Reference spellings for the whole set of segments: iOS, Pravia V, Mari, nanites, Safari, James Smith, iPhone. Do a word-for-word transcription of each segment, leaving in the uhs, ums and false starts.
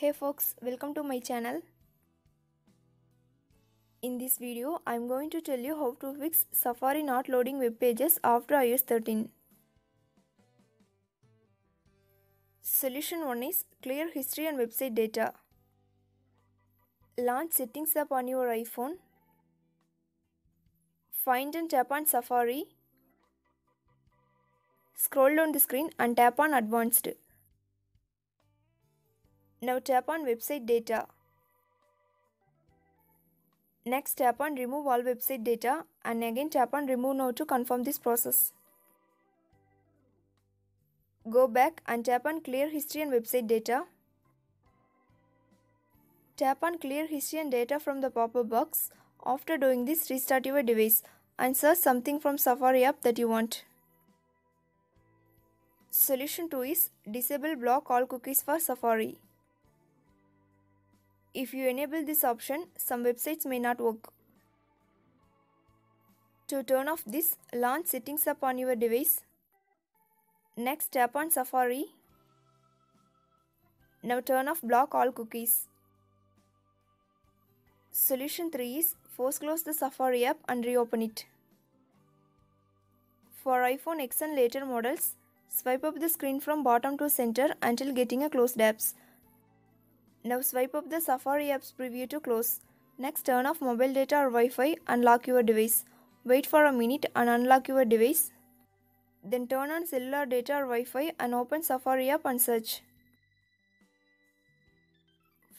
Hey folks, welcome to my channel. In this video, I am going to tell you how to fix Safari not loading web pages after i O S thirteen. Solution one is clear history and website data. Launch Settings app on your iPhone. Find and tap on Safari. Scroll down the screen and tap on Advanced. Now tap on Website Data. Next tap on Remove All Website Data and again tap on Remove Now to confirm this process. Go back and tap on Clear History and Website Data. Tap on Clear History and Data from the pop-up box. After doing this, restart your device and search something from Safari app that you want. Solution two is Disable Block All Cookies for Safari. If you enable this option, some websites may not work. To turn off this, launch Settings app on your device. Next tap on Safari. Now turn off Block All Cookies. Solution three is force close the Safari app and reopen it. For iPhone ten and later models, swipe up the screen from bottom to center until getting a closed apps. Now swipe up the Safari apps preview to close. Next turn off mobile data or Wi-Fi and lock your device. Wait for a minute and unlock your device. Then turn on cellular data or Wi-Fi and open Safari app and search.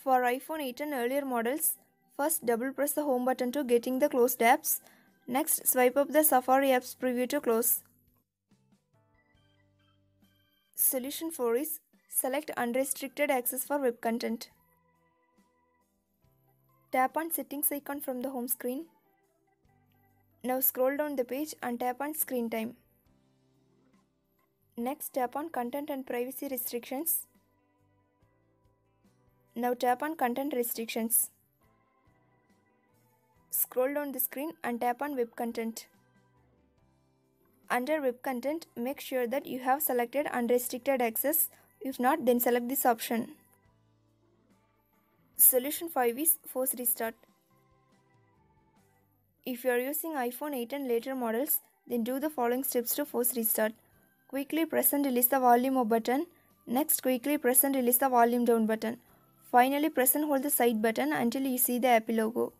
For iPhone eight and earlier models, first double press the home button to getting the closed apps. Next swipe up the Safari apps preview to close. Solution four is select Unrestricted Access for Web Content. Tap on Settings icon from the home screen. Now scroll down the page and tap on Screen Time. Next tap on Content and Privacy Restrictions. Now tap on Content Restrictions. Scroll down the screen and tap on Web Content. Under Web Content, make sure that you have selected Unrestricted Access. If not, then select this option. Solution five is force restart. If you are using iPhone eight and later models, then do the following steps to force restart. Quickly press and release the volume up button. Next, quickly press and release the volume down button. Finally, press and hold the side button until you see the Apple logo.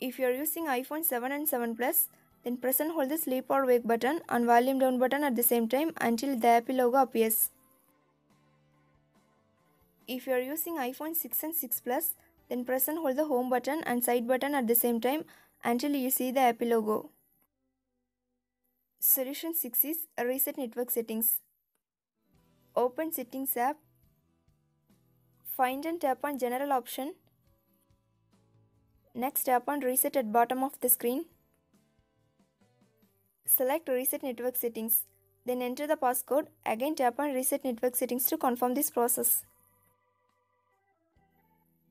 If you are using iPhone seven and seven plus, then press and hold the sleep or wake button and volume down button at the same time until the Apple logo appears. If you are using iPhone six and six plus, then press and hold the home button and side button at the same time until you see the Apple logo. Solution six is reset network settings. Open Settings app. Find and tap on General option. Next tap on Reset at bottom of the screen. Select Reset Network Settings, then enter the passcode, again tap on Reset Network Settings to confirm this process.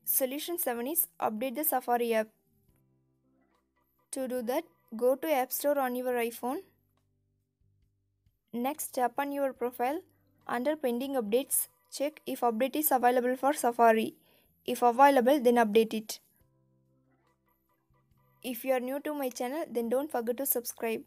Solution seven is Update the Safari app. To do that, go to App Store on your iPhone. Next tap on your profile, under Pending Updates, check if update is available for Safari. If available, then update it. If you are new to my channel, then don't forget to subscribe.